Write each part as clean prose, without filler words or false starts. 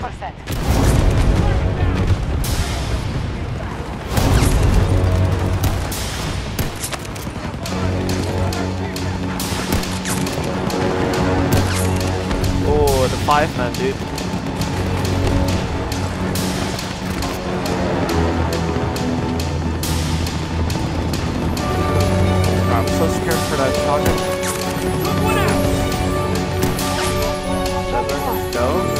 6%. The five man, dude. I'm so scared for that shotgun. Let's go.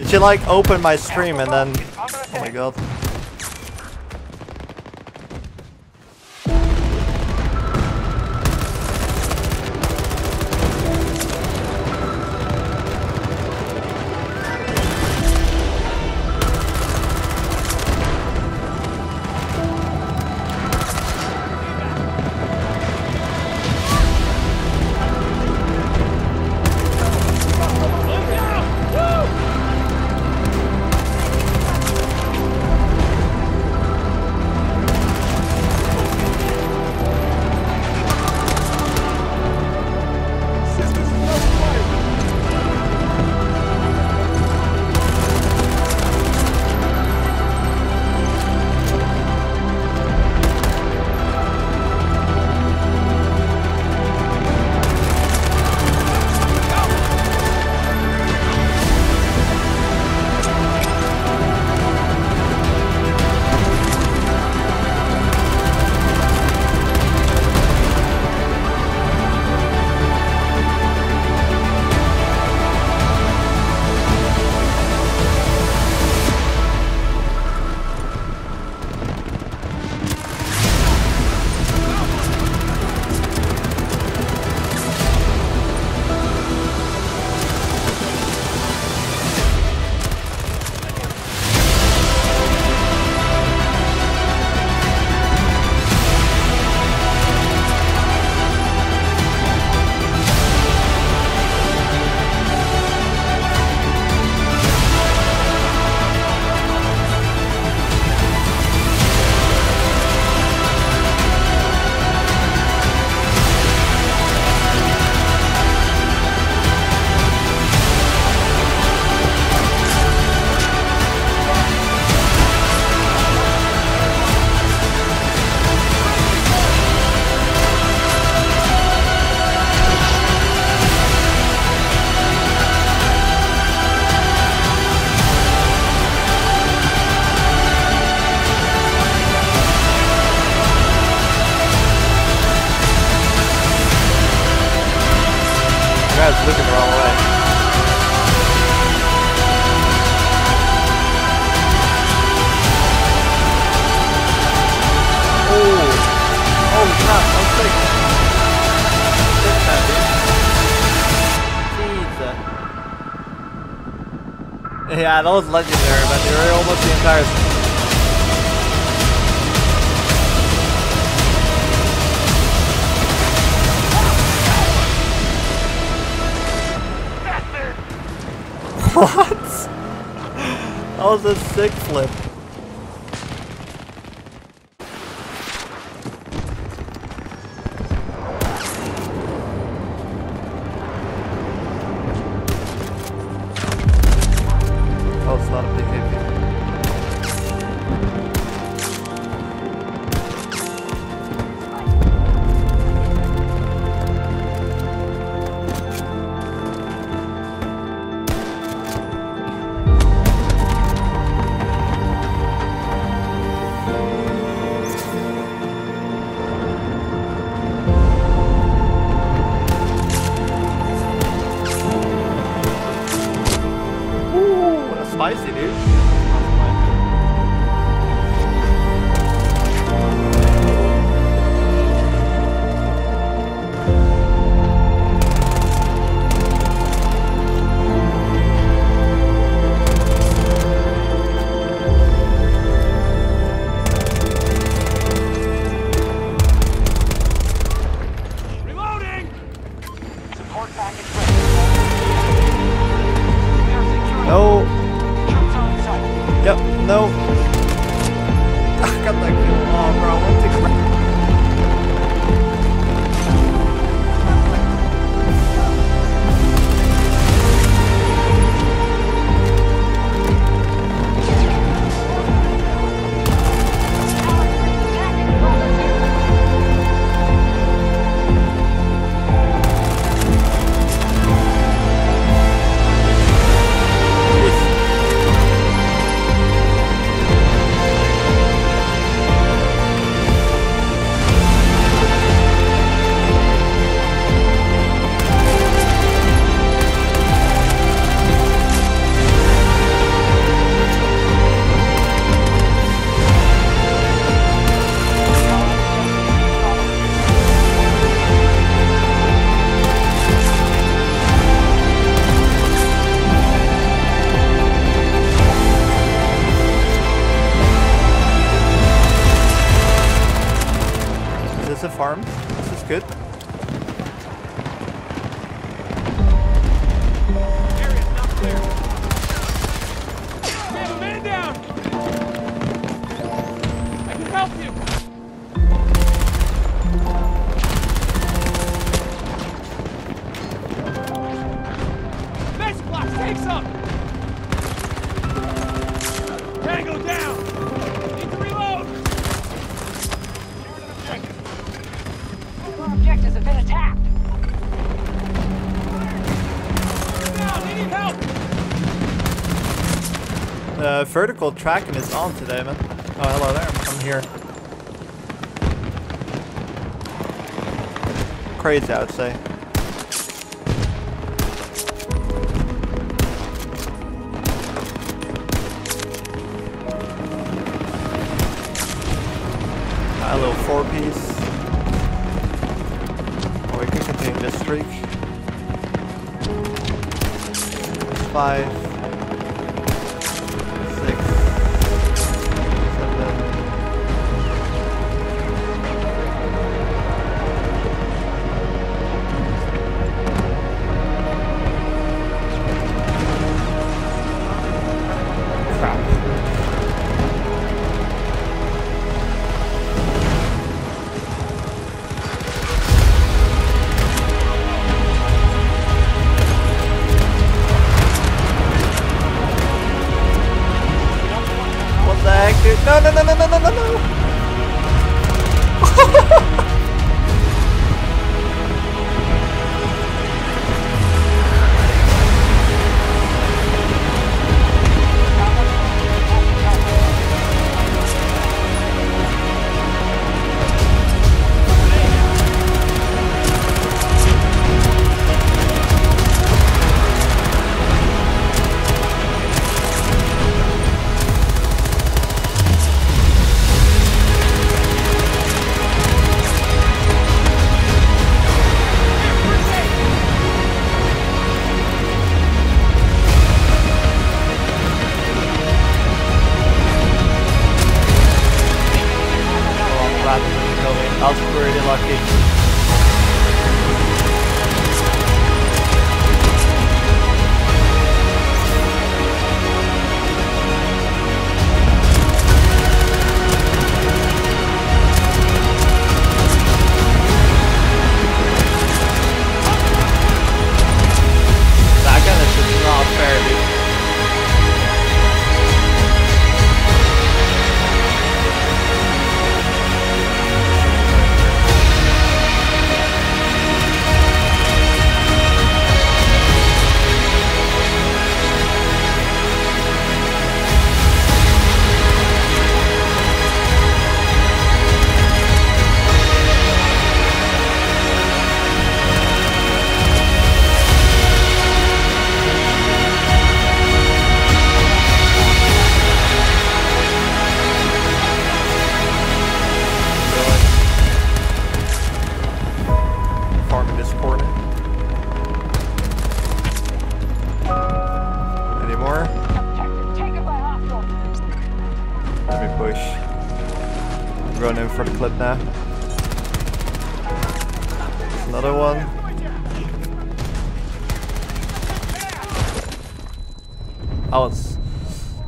Did you like open my stream and then... Oh my god. Yeah, that was legendary, but they were almost the entire thing. What? That was a sick flip. Vertical tracking is on today, man. Oh, hello there. I'm here. Crazy, I would say. A little four-piece. Oh, we can continue this streak. Five. I was really lucky.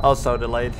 I was so delayed.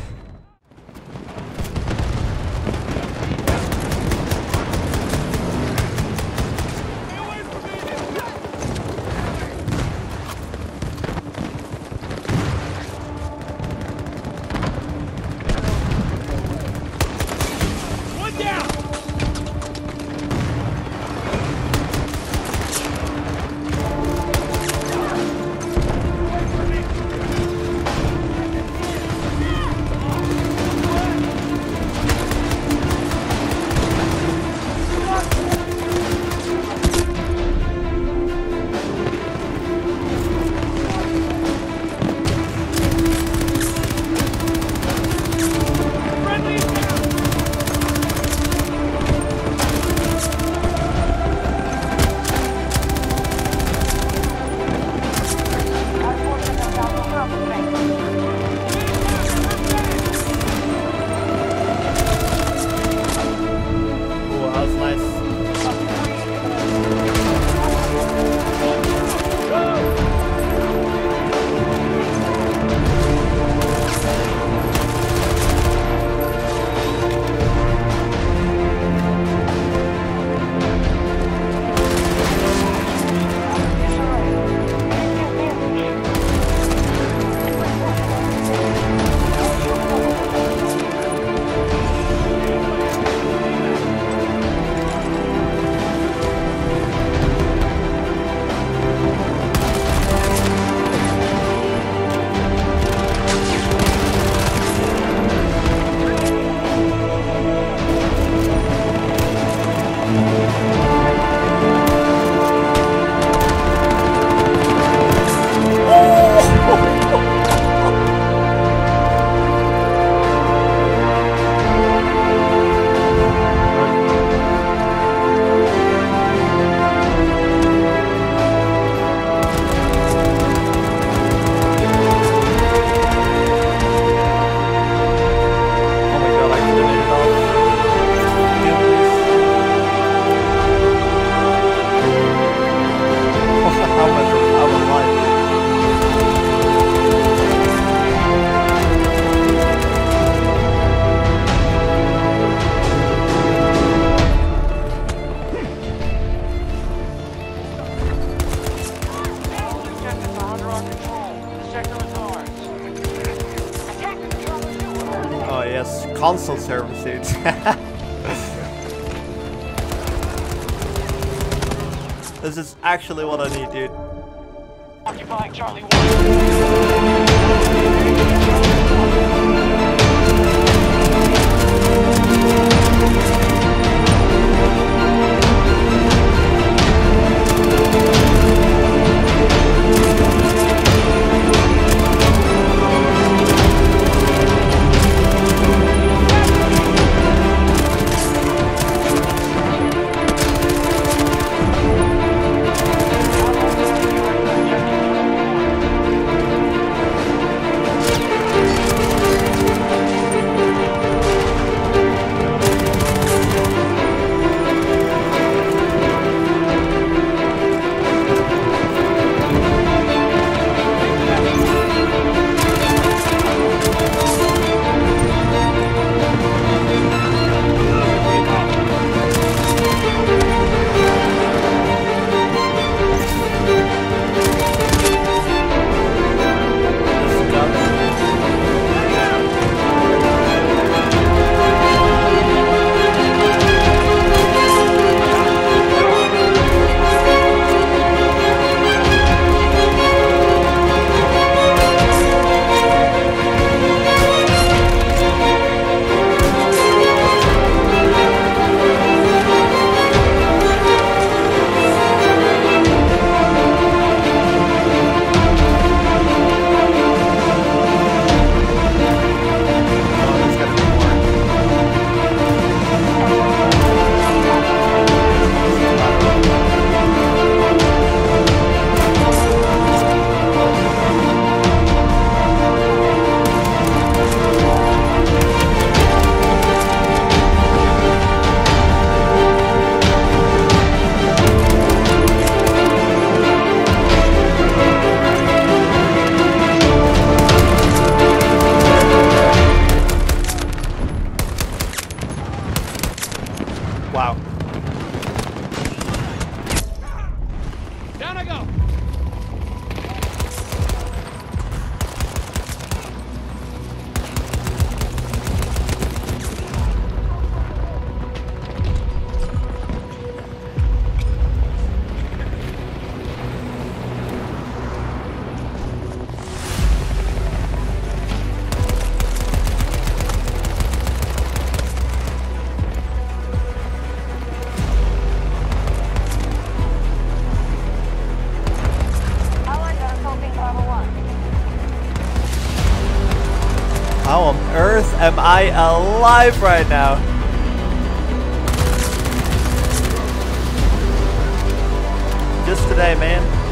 Console service suits. This is actually what I need, dude. Occupying Charlie 1. I alive right now? Just today, man.